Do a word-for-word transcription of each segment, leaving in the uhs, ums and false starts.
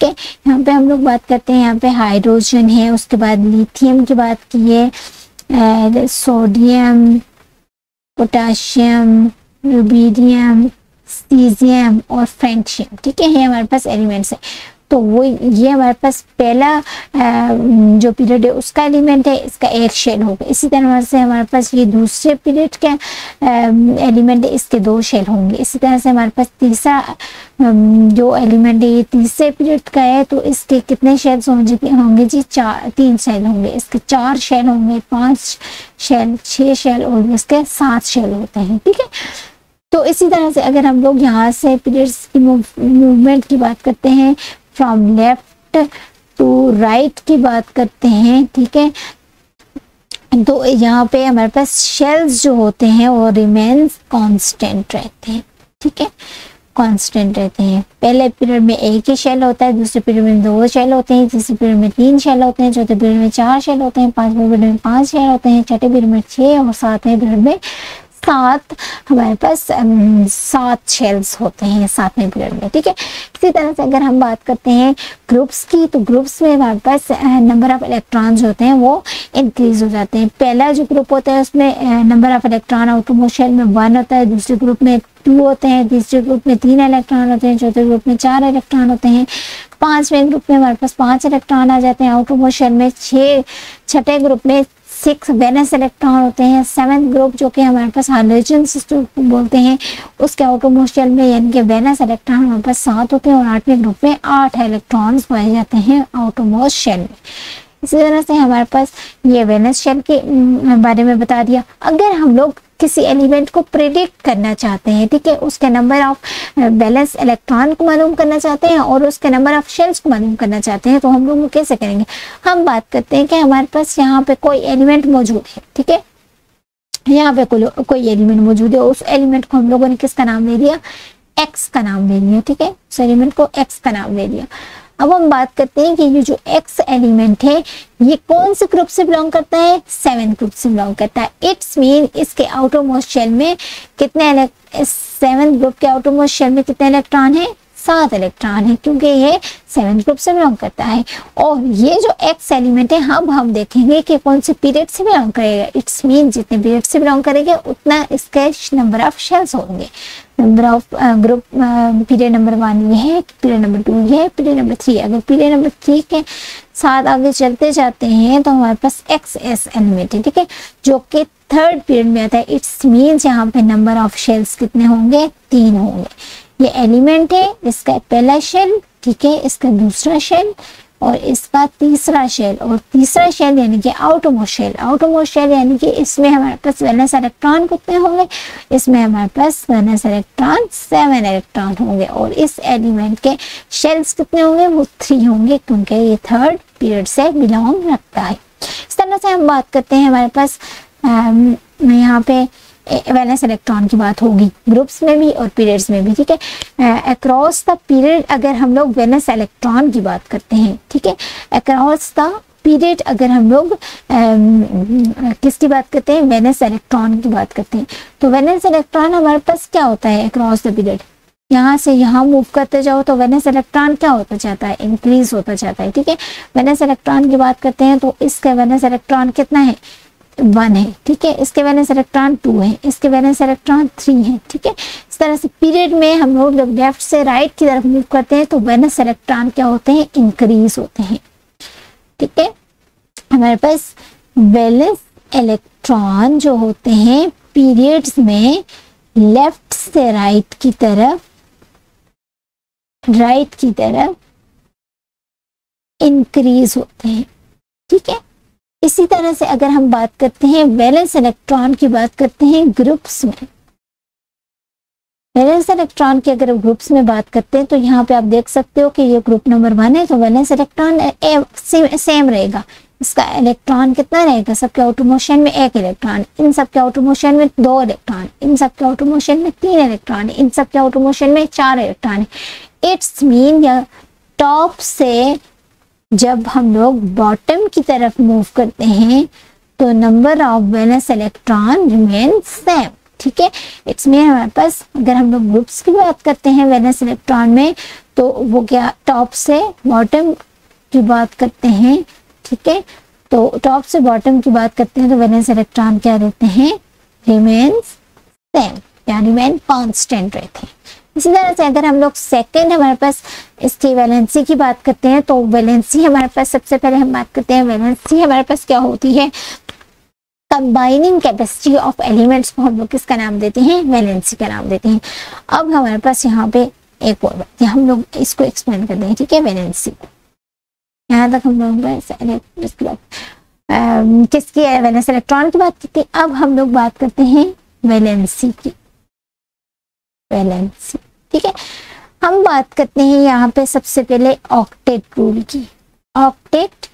ठीक है। यहाँ पे हम लोग बात करते हैं, यहाँ पे हाइड्रोजन है, उसके बाद लिथियम की बात की है, सोडियम, पोटाशियम, रूबीडियम, सीजियम और फ्रेंशियम। ठीक है, ये हमारे पास एलिमेंट्स है। तो वो ये हमारे पास पहला आ, जो पीरियड है उसका एलिमेंट है, इसका एक शेल होगा। इसी तरह से हमारे पास ये दूसरे पीरियड का एलिमेंट है, इसके दो शेल होंगे। इसी तरह से हमारे पास तीसरा जो एलिमेंट है ये तीसरे पीरियड का है, तो इसके कितने शेल्स होंगे जी? चार, तीन शेल होंगे, इसके चार शेल होंगे, पांच शेल, छः शेल और इसके सात शेल होते हैं। ठीक है, तो इसी तरह से अगर हम लोग यहाँ से पीरियड्स की मूवमेंट की बात करते हैं, फ्रॉम लेफ्ट टू राइट की बात करते हैं, ठीक है, तो यहाँ पे हमारे पास शेल्स जो होते हैं वो रिमेन्स कांस्टेंट रहते हैं। ठीक है, कांस्टेंट रहते हैं। पहले पीरियड में एक ही शेल होता है, दूसरे पीरियड में दो शेल होते हैं, तीसरे पीरियड में तीन शेल होते हैं, चौथे पीरियड में चार शेल होते हैं, पांचवें पीरियड में पांच शेल होते हैं, छठे पीरियड में छः और सातवें पीरियड में सात, हमारे पास सात शेल्स होते हैं सातवें पीरियड में। ठीक है, इसी तरह से अगर हम बात करते हैं ग्रुप्स की, तो ग्रुप्स में हमारे पास नंबर ऑफ इलेक्ट्रॉन्स होते हैं वो इंक्रीज हो जाते हैं। पहला जो ग्रुप होता है उसमें number of electron outmost shell में वन होता है, दूसरे ग्रुप में टू होते हैं, तीसरे ग्रुप में तीन इलेक्ट्रॉन होते हैं, चौथे ग्रुप में चार इलेक्ट्रॉन होते हैं, पांचवें ग्रुप में हमारे पास पांच इलेक्ट्रॉन आ जाते हैं आउटमोस्ट शेल में, छः छठे ग्रुप में सिक्स वैलेंस इलेक्ट्रॉन होते हैं, सेवन्थ ग्रुप जो कि हमारे पास हाइड्रोजन सिस्टम बोलते हैं उसके आउटरमोस्ट शेल में यानी कि वैलेंस इलेक्ट्रॉन हमारे पास सात होते हैं और आठवें ग्रुप में आठ इलेक्ट्रॉन्स पाए जाते हैं आउटरमोस्ट शेल में। इसी तरह से हमारे पास ये वैलेंस शेल के बारे में बता दिया। अगर हम लोग किसी एलिमेंट को प्रेडिक्ट करना चाहते हैं, ठीक है, उसके नंबर ऑफ बैलेंस इलेक्ट्रॉन को मालूम करना चाहते हैं और उसके नंबर ऑफ शेल्स को मालूम करना चाहते हैं, तो हम लोग कैसे करेंगे? हम बात करते हैं कि हमारे पास यहाँ पे कोई एलिमेंट मौजूद है। ठीक है, यहाँ पे को, कोई एलिमेंट मौजूद है, उस एलिमेंट को हम लोगों ने किसका नाम ले लिया? एक्स का नाम ले लिया। ठीक है, उस एलिमेंट को एक्स का नाम ले लिया। अब हम बात करते हैं कि ये जो एक्स एलिमेंट है ये कौन से ग्रुप से बिलोंग करता है? सेवन ग्रुप से बिलोंग करता है। इट्स मीन इसके आउटरमोस्ट शेल में कितने, सेवन ग्रुप के आउटरमोस्ट शेल में कितने इलेक्ट्रॉन है? सात इलेक्ट्रॉन है, क्योंकि ये सेवन ग्रुप से बिलोंग करता है। और ये जो एक्स एलिमेंट है हम हम देखेंगे कि कौन से पीरियड से बिलोंग करेगा। इट्स मीन जितने पीरियड से बिलोंग करेगा उतना इसके नंबर ऑफ शेल्स होंगे। Number of group period number one ये है, पीरियड नंबर टू ये है, पीरियड नंबर थ्री। अगर पीरियड नंबर थ्री के साथ आगे चलते जाते हैं तो हमारे पास एक्स एस एलिमेंट है, ठीक है, जो कि थर्ड पीरियड में आता है। इट्स मीन्स यहाँ पे नंबर ऑफ शेल्स कितने होंगे? तीन होंगे। ये एलिमेंट है, इसका पहला शेल, ठीक है, इसका दूसरा शेल और इसका तीसरा शेल, और तीसरा शेल यानी कि आउटरमोस्ट शेल। आउटरमोस्ट शेल यानी कि इसमें हमारे पास वैलेंस इलेक्ट्रॉन कितने होंगे? इसमें हमारे पास वैलेंस इलेक्ट्रॉन सेवन इलेक्ट्रॉन होंगे और इस एलिमेंट के शेल्स कितने होंगे? वो थ्री होंगे, क्योंकि ये थर्ड पीरियड से बिलोंग रखता है। इस तरह से हम बात करते हैं, हमारे पास यहाँ पे वैलेंस इलेक्ट्रॉन की बात होगी ग्रुप्स में भी और पीरियड्स में भी। ठीक है, अक्रॉस द पीरियड अगर हम लोग वैलेंस इलेक्ट्रॉन की बात करते हैं, ठीक है, अक्रॉस द पीरियड अगर हम लोग किसकी बात करते हैं? वैलेंस इलेक्ट्रॉन की बात करते हैं। तो वैलेंस इलेक्ट्रॉन हमारे पास क्या होता है? अक्रॉस द पीरियड यहाँ से यहाँ मूव करते जाओ तो वैलेंस इलेक्ट्रॉन क्या होता जाता है? इंक्रीज होता जाता है। ठीक है, वैलेंस इलेक्ट्रॉन की बात करते हैं तो इसका वैलेंस इलेक्ट्रॉन कितना है? वन है, ठीक है, इसके वैलेंस इलेक्ट्रॉन टू है, इसके वैलेंस इलेक्ट्रॉन थ्री है। ठीक है, इस तरह से पीरियड में हम लोग जब लेफ्ट से राइट की तरफ मूव करते हैं तो वैलेंस इलेक्ट्रॉन क्या होते हैं? इंक्रीज होते हैं। ठीक है, हमारे पास वैलेंस इलेक्ट्रॉन जो होते हैं पीरियड्स में लेफ्ट से राइट की तरफ राइट की तरफ इंक्रीज होते हैं। ठीक है, इसी तरह से अगर हम बात करते हैं वैलेंस इलेक्ट्रॉन की बात करते हैं ग्रुप्स में, वैलेंस इलेक्ट्रॉन की अगर ग्रुप्स में बात करते हैं तो यहाँ पे आप देख सकते हो कि ये ग्रुप नंबर वन है तो वैलेंस इलेक्ट्रॉन सेम, सेम रहेगा। इसका इलेक्ट्रॉन कितना रहेगा? सबके ऑटोमोशन में एक इलेक्ट्रॉन, इन सबके ऑटोमोशन में दो इलेक्ट्रॉन, इन सबके ऑटोमोशन में तीन इलेक्ट्रॉन, इन सबके ऑटोमोशन में चार इलेक्ट्रॉन। इट्स मीन या टॉप से जब हम लोग बॉटम की तरफ मूव करते हैं तो number of valence electron remain same. ठीक है, इसमें हमारे पास अगर हम लोग ग्रुप्स की बात करते हैं वैलेंस इलेक्ट्रॉन में तो वो क्या, टॉप से बॉटम की बात करते हैं, ठीक है। तो टॉप से बॉटम की बात करते हैं तो वैलेंस इलेक्ट्रॉन क्या देते हैं, रिमेन्स सेम, यानी रिमेन कांस्टेंट रहते हैं। इसी तरह से अगर हम लोग सेकंड हमारे पास इसकी वैलेंसी की बात करते हैं तो वैलेंसी हमारे पास सबसे पहले हम बात करते हैं, वैलेंसी हमारे पास क्या होती है, कंबाइनिंग कैपेसिटी ऑफ एलिमेंट्स को हम लोग किसका नाम देते हैं, वैलेंसी का नाम देते हैं। अब हमारे पास यहाँ पे एक और बात हम लोग इसको एक्सप्लेन करते हैं, ठीक है। वैलेंसी यहाँ तक हम लोग किसकी वैलेंस इलेक्ट्रॉन की बात की थी, अब हम लोग बात करते हैं वैलेंसी की, वैलेंसी, ठीक है। हम बात करते हैं यहाँ पे सबसे पहले ऑक्टेट रूल की। ऑक्टेट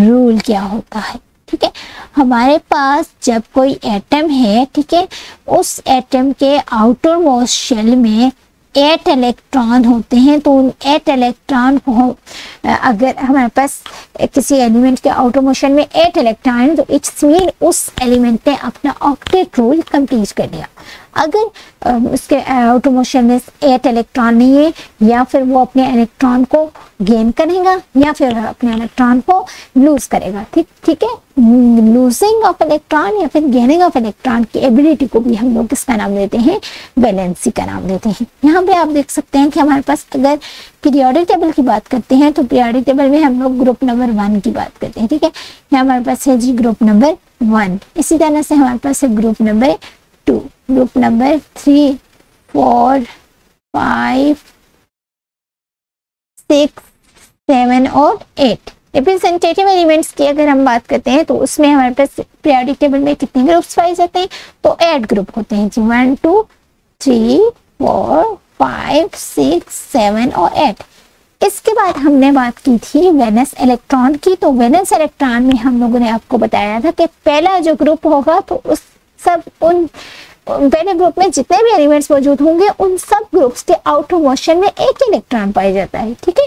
रूल क्या होता है, ठीक है, हमारे पास जब कोई एटम है, ठीक है, उस एटम के आउटर मोस्ट शेल में एट इलेक्ट्रॉन होते हैं, तो उन एट इलेक्ट्रॉन को अगर हमारे पास किसी एलिमेंट के आउटर मोशन में एट इलेक्ट्रॉन है तो इट्स मीन उस एलिमेंट ने अपना ऑक्टेट रूल कंप्लीट कर लिया। अगर उसके आउटर मोशन में एट इलेक्ट्रॉन नहीं है, या फिर वो अपने इलेक्ट्रॉन को गेन करेगा या फिर अपने इलेक्ट्रॉन को लूज करेगा, ठीक ठीक है। लूजिंग ऑफ इलेक्ट्रॉन या फिर गेनिंग ऑफ इलेक्ट्रॉन की एबिलिटी को भी हम लोग किसका नाम देते हैं, वैलेंसी का नाम देते हैं। यहाँ पे आप देख सकते हैं कि हमारे पास अगर पीरियोडिक टेबल की बात करते हैं तो पीरियोडिक टेबल में हम लोग ग्रुप नंबर वन की बात करते हैं, ठीक है। यहाँ हमारे पास है जी ग्रुप नंबर वन, इसी तरह से हमारे पास है group number two, group number three, four, five, six, seven और एट। रिप्रेजेंटेटिव एलिमेंट्स की अगर हम बात करते हैं तो उसमें हमारे पास पीरियोडिक टेबल में कितने ग्रुप्स पाए जाते हैं, तो एट ग्रुप होते हैं जी, one two three four five six seven और एट। इसके बाद हमने बात की थी वैलेंस इलेक्ट्रॉन की, तो वैलेंस इलेक्ट्रॉन में हम लोगों ने आपको बताया था कि पहला जो ग्रुप होगा तो उस सब उन पहले ग्रुप में जितने भी एलिमेंट्स मौजूद होंगे उन सब ग्रुप्स के आउटर मोशन में एक इलेक्ट्रॉन पाया जाता है, ठीक है।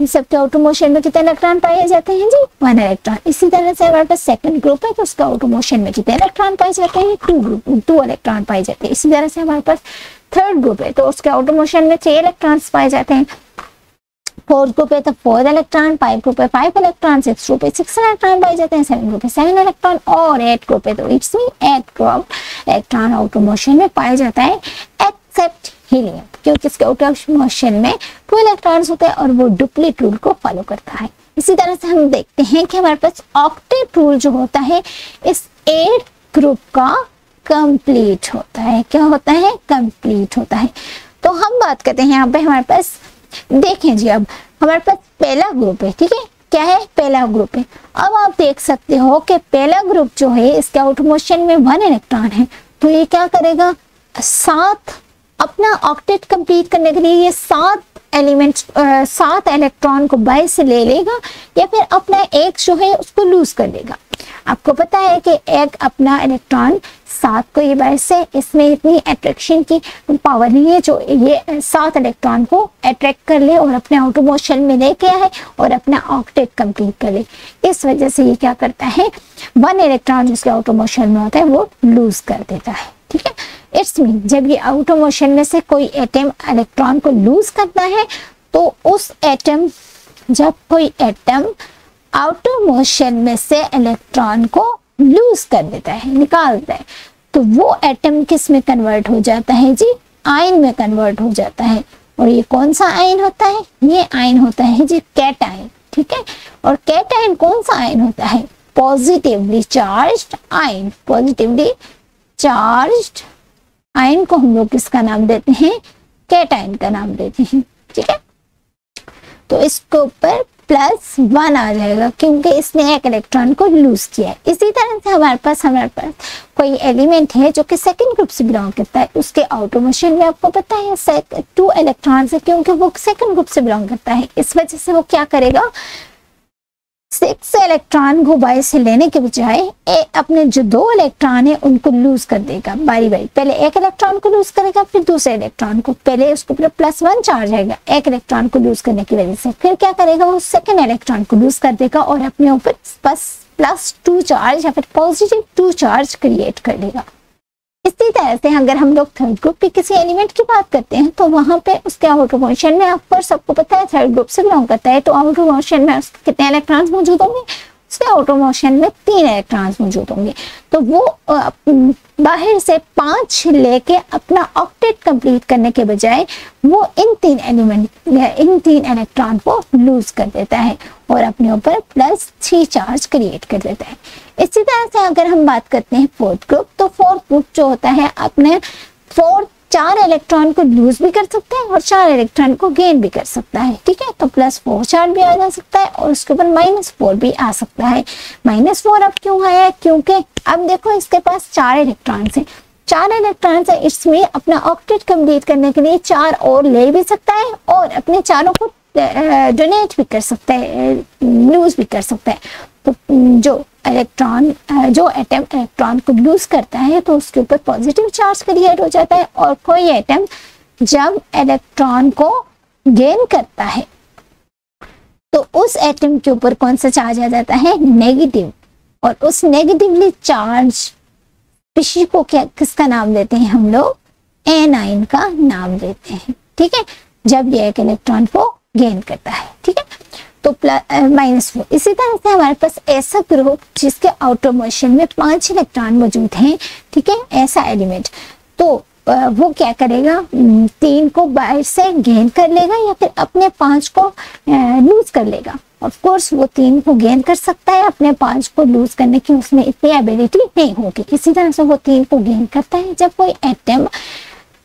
इन सबके आउटर मोशन में कितने इलेक्ट्रॉन पाए जाते हैं जी, वन इलेक्ट्रॉन। इसी तरह से हमारे पास सेकंड ग्रुप है तो उसका आउटर मोशन में कितने इलेक्ट्रॉन पाए जाते हैं, टू ग्रुप टू इलेक्ट्रॉन पाए जाते हैं। इसी तरह से हमारे पास थर्ड ग्रुप है तो उसके आउटर मोशन में छह इलेक्ट्रॉन्स पाए जाते हैं। फोर्थ ग्रुप है तो फोर इलेक्ट्रॉन, फाइव ग्रुप है फाइव इलेक्ट्रॉन, सिक्स ग्रुप है सिक्स इलेक्ट्रॉन पाए जाते हैं, सेवन ग्रुप है सेवन इलेक्ट्रॉन और एट ग्रुप है तो it's mean eight group electron outer motion में पाया जाता है, एक्सेप्ट हीलियम, क्योंकि इसके आउटर मोशन में टू इलेक्ट्रॉन्स होते हैं और वो डुप्लेट रूल को फॉलो करता है। इसी तरह से हम देखते हैं कि हमारे पास ऑक्टेट रूल जो होता है इस एट ग्रुप का कंप्लीट होता है, क्या होता है, कंप्लीट होता है। तो हम बात करते हैं यहाँ पे हमारे पास, देखें जी अब हमारे पास पहला ग्रुप है, ठीक है, क्या है, पहला ग्रुप है। अब आप देख सकते हो कि पहला ग्रुप जो है इसके आउटर मोशन में वन इलेक्ट्रॉन है, तो ये क्या करेगा, सात अपना ऑक्टेट कंप्लीट करने के लिए ये सात एलिमेंट सात इलेक्ट्रॉन को बाय से ले लेगा या फिर अपना एक जो है उसको लूज कर लेगा। आपको पता है कि एक अपना इलेक्ट्रॉन सात को ये बाय से, इसमें इतनी अट्रैक्शन की पावर नहीं है जो ये सात इलेक्ट्रॉन को अट्रैक्ट कर ले और अपने आउटर मोशन में ले गया है और अपना ऑक्टेट कंप्लीट कर ले। इस वजह से ये क्या करता है, वन इलेक्ट्रॉन जिसके आउटर मोशन में होता है वो लूज कर देता है, ठीक है। इट्स मीन जब ये आउटर मोशन में से कोई एटम इलेक्ट्रॉन को लूज करता है तो उस एटम जब कोई एटम आउटर मोशन में से इलेक्ट्रॉन को लूज कर देता है, निकालता है, तो वो एटम किस में कन्वर्ट हो जाता है जी, आयन में कन्वर्ट हो जाता है। और ये कौन सा आयन होता है, ये आयन होता है जी कैटायन, ठीक है। और कैटायन कौन सा आयन होता है, positively charged ion. Positively charged ion को हम लोग किसका नाम देते हैं, कैटायन का नाम देते हैं, ठीक है। तो इसके ऊपर प्लस वन आ जाएगा क्योंकि इसने एक इलेक्ट्रॉन को लूज किया है। इसी तरह से हमारे पास हमारे पास कोई एलिमेंट है जो कि सेकंड ग्रुप से बिलोंग करता है, उसके आउटर मोशन में आपको पता है टू इलेक्ट्रॉन है क्योंकि वो सेकंड ग्रुप से बिलोंग करता है। इस वजह से वो क्या करेगा, सिक्स इलेक्ट्रॉन को बाय से लेने के बजाय अपने जो दो इलेक्ट्रॉन है उनको लूज कर देगा बारी बारी, पहले एक इलेक्ट्रॉन को लूज करेगा फिर दूसरे इलेक्ट्रॉन को, पहले उसको प्लस वन चार्ज आएगा एक इलेक्ट्रॉन को लूज करने की वजह से, फिर क्या करेगा वो सेकंड इलेक्ट्रॉन को लूज कर देगा और अपने ऊपर प्लस प्लस टू चार्ज या फिर पॉजिटिव टू चार्ज क्रिएट कर देगा। इसी तरह से अगर हम लोग थर्ड ग्रुप के किसी एलिमेंट की बात करते हैं तो वहां पे उसके आउटर पोर्शन में आपको सबको पता है थर्ड ग्रुप से बिलोंग करता है, तो आउटर पोर्शन में कितने इलेक्ट्रॉन्स मौजूद होंगे? उसके आउटर पोर्शन में तीन इलेक्ट्रॉन्स मौजूद होंगे। तो वो बाहर से पांच लेके अपना ऑक्टेट कंप्लीट करने के बजाय वो इन तीन एलिमेंट इन तीन इलेक्ट्रॉन को लूज कर देता है और अपने ऊपर प्लस थ्री चार्ज क्रिएट कर देता है। इसी तरह से अगर हम बात करते हैं फोर्थ ग्रुप, तो फोर्थ ग्रुप जो होता है अपने फोर्थ चार इलेक्ट्रॉन को लूज भी कर सकते हैं और चार इलेक्ट्रॉन को गेन भी कर सकता है, ठीक है। तो प्लस फोर चार्ज भी आ जा सकता है और उसके ऊपर माइनस फोर भी आ सकता है। माइनस फोर अब क्यों आया? क्योंकि अब देखो इसके पास चार इलेक्ट्रॉन है, चार इलेक्ट्रॉन है, इसमें अपना ऑक्टेट कंप्लीट करने के लिए चार और ले भी सकता है और अपने चारों को डोनेट भी कर सकता है, लूज भी कर सकता है। तो जो इलेक्ट्रॉन जो एटम इलेक्ट्रॉन को लूज करता है तो उसके ऊपर पॉजिटिव चार्ज क्रिएट हो जाता है, और कोई एटम जब इलेक्ट्रॉन को गेन करता है तो उस एटम के ऊपर कौन सा चार्ज आ जाता है? नेगेटिव। और उस नेगेटिवली चार्ज स्पीशी को क्या किसका नाम देते हैं हम लोग? एनाइन का नाम देते हैं, ठीक है, जब ये एक इलेक्ट्रॉन को गेन करता है, ठीक है। तो माइनस फोर। इसी तरह से हमारे पास ऐसा ग्रुप जिसके आउटर मोशन में पांच इलेक्ट्रॉन मौजूद हैं, ठीक है, ऐसा एलिमेंट, तो वो क्या करेगा? तीन को बाहर से गेन कर लेगा या फिर अपने पांच को लूज कर लेगा। ऑफ कोर्स वो तीन को गेन कर सकता है, अपने पांच को लूज करने की उसमें इतनी एबिलिटी नहीं होगी। इसी तरह से वो तीन को गेन करता है, जब कोई एटम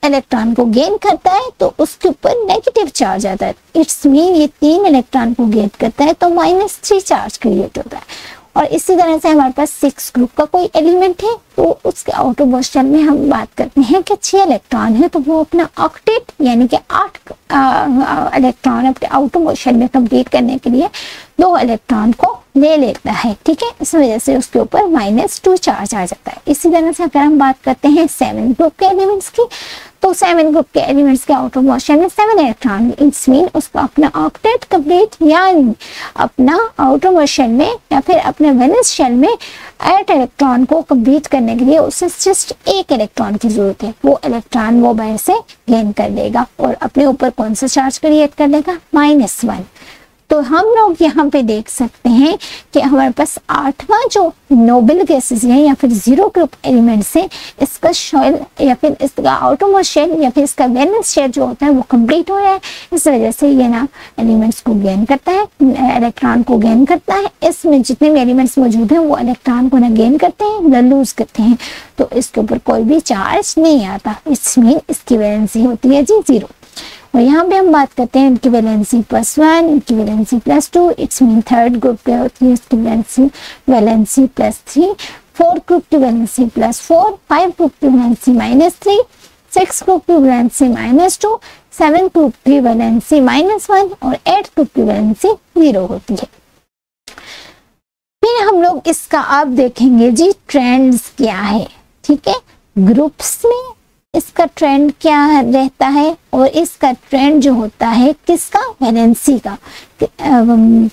इलेक्ट्रॉन को गेन करता है तो उसके ऊपर नेगेटिव चार्ज आता है। इट्स मीन ये तीन इलेक्ट्रॉन को गेन करता है तो माइनस थ्री चार्ज क्रिएट होता है। और इसी तरह से हमारे पास सिक्स ग्रुप का कोई एलिमेंट है तो उसके आउटर पोर्शन में हम बात करते हैं कि छह इलेक्ट्रॉन है, तो वो अपना ऑक्टेट यानी कि आठ इलेक्ट्रॉन अपने आउटर पोर्शन में कंप्लीट करने के लिए दो इलेक्ट्रॉन को ले लेता है, ठीक है। इस वजह से उसके ऊपर माइनस टू चार्ज आ जाता है। इसी तरह से अगर हम बात करते हैं सेवन ग्रुप के एलिमेंट्स की, तो सेवन ग्रुप के एलिमेंट्स के आउटर पोर्शन में सेवन इलेक्ट्रॉन, इट्स मीन उसका अपना ऑक्टेट कंप्लीट यानी अपना आउटर पोर्शन में या फिर अपने वेलेंस शेल में एट इलेक्ट्रॉन को कंप्लीट करने के लिए उसे जस्ट एक इलेक्ट्रॉन की जरूरत है। वो इलेक्ट्रॉन वो बाहर से गेन कर लेगा और अपने ऊपर कौन सा चार्ज क्रिएट कर लेगा? Minus one. तो हम लोग यहाँ पे देख सकते हैं कि हमारे पास आठवां जो नोबल गैसेज है या फिर जीरो ग्रुप एलिमेंट्स है, इसका शेल या फिर इसका आउटर शेल या फिर इसका वैलेंस शेल जो होता है वो कंप्लीट हो रहा है। इस वजह से ये ना एलिमेंट्स को गेन करता है, इलेक्ट्रॉन को गेन करता है। इसमें जितने भी एलिमेंट्स मौजूद हैं वो इलेक्ट्रॉन को ना गेन करते हैं ना लूज करते हैं, तो इसके ऊपर कोई भी चार्ज नहीं आता। इसमें इसकी वैलेंसी होती है जी जीरो। और यहाँ पे हम बात करते हैं इनकी वैलेंसी प्लस वन, इनकी valency plus two, it's mean third group पे होती है इसकी valency valency plus three, fourth group की valency plus four, five group की valency minus three, six group की valency minus two, seven group की valency minus one और eight group की वैलेंसी जीरो होती है। फिर हम लोग इसका आप देखेंगे जी ट्रेंड्स क्या है, ठीक है, ग्रुप्स में इसका ट्रेंड क्या रहता है और इसका ट्रेंड जो होता है किसका? वैलेंसी का।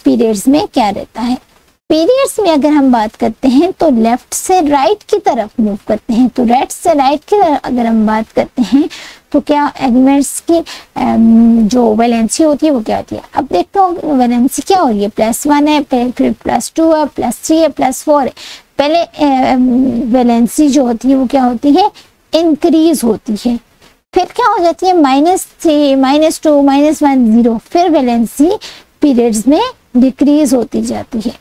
पीरियड्स में क्या रहता है? पीरियड्स में अगर हम बात करते हैं तो लेफ्ट से राइट की तरफ मूव करते हैं, तो राइट से राइट की तरफ अगर हम बात करते हैं तो क्या एलिमेंट्स की जो वैलेंसी होती है वो क्या होती है? अब देखते हो वैलेंसी क्या हो रही है, प्लस वन है, फिर प्लस टू है, प्लस थ्री है, प्लस फोर है। पहले वैलेंसी जो होती है वो क्या होती है? इंक्रीज होती है, फिर क्या हो जाती है? Minus three, minus two, minus one, zero. फिर वैलेंसी पीरियड्स में डिक्रीज होती जाती है,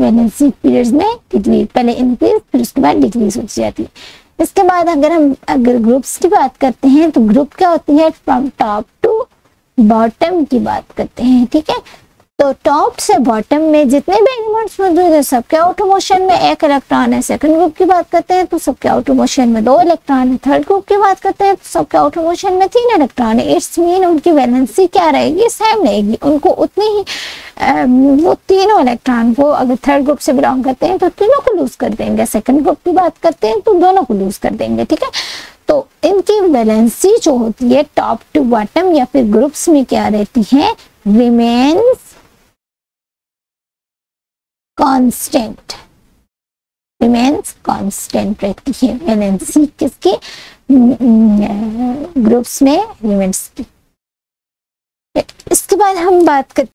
वैलेंसी पीरियड्स में डिक्रीज, पहले इंक्रीज फिर उसके बाद डिक्रीज होती जाती है। इसके बाद अगर हम अगर ग्रुप्स की बात करते हैं तो ग्रुप क्या होती है? फ्रॉम टॉप टू बॉटम की बात करते हैं, ठीक है। तो टॉप से बॉटम में जितने भी एलिमेंट्स मौजूद है सबके आउटर मोशन में एक इलेक्ट्रॉन है। सेकंड ग्रुप की बात करते हैं तो सबके आउटर मोशन में दो इलेक्ट्रॉन है। थर्ड ग्रुप की बात करते हैं तो सबके आउटर मोशन में तीन इलेक्ट्रॉन है। इट्स मीन उनकी वैलेंसी क्या रहेगी? सेम रहेगी। उनको उतनी ही आ, वो तीनों इलेक्ट्रॉन को अगर थर्ड ग्रुप से बिलोंग करते हैं तो तीनों को लूज कर देंगे, सेकंड ग्रुप की बात करते हैं तो दोनों को लूज कर देंगे, ठीक है। तो इनकी वैलेंसी जो होती है टॉप टू बॉटम या फिर ग्रुप्स में क्या रहती है? Remains constant. रिमेन्स कांस्टेंट रहती है एन एन सी किसकी ग्रुप्स में एलिमेंट्स की। इसके बाद हम बात करते